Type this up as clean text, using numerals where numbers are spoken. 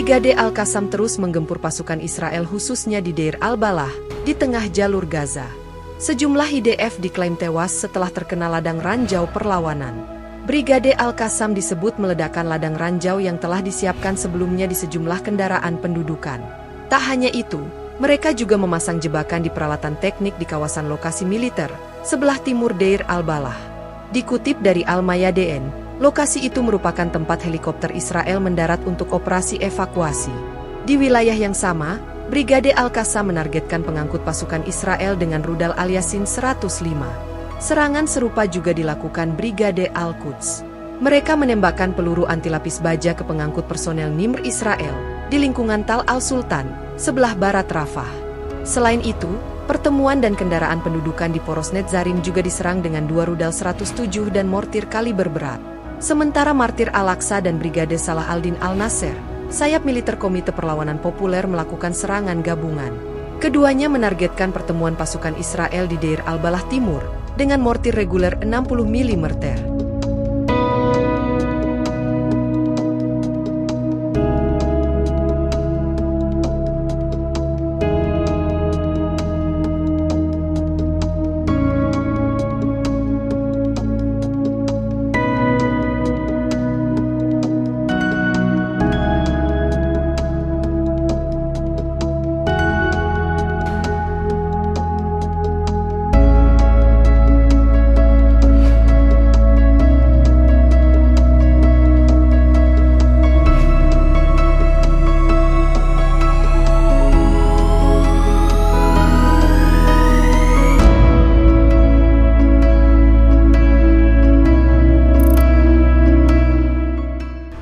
Brigade Al-Qassam terus menggempur pasukan Israel khususnya di Deir Al-Balah, di tengah jalur Gaza. Sejumlah IDF diklaim tewas setelah terkena ladang ranjau perlawanan. Brigade Al-Qassam disebut meledakkan ladang ranjau yang telah disiapkan sebelumnya di sejumlah kendaraan pendudukan. Tak hanya itu, mereka juga memasang jebakan di peralatan teknik di kawasan lokasi militer, sebelah timur Deir Al-Balah. Dikutip dari Al-Mayadeen, lokasi itu merupakan tempat helikopter Israel mendarat untuk operasi evakuasi. Di wilayah yang sama, Brigade Al-Qassam menargetkan pengangkut pasukan Israel dengan rudal Al-Yassin 105. Serangan serupa juga dilakukan Brigade Al-Quds. Mereka menembakkan peluru antilapis baja ke pengangkut personel Nimr Israel di lingkungan Tal Al-Sultan, sebelah barat Rafah. Selain itu, pertemuan dan kendaraan pendudukan di Poros Netzarim juga diserang dengan dua rudal 107 dan mortir kaliber berat. Sementara Martir Al-Aqsa dan Brigade Salah al-Din Al-Nasser, sayap militer Komite Perlawanan Populer melakukan serangan gabungan. Keduanya menargetkan pertemuan pasukan Israel di Deir Al-Balah Timur dengan mortir reguler 60 mm.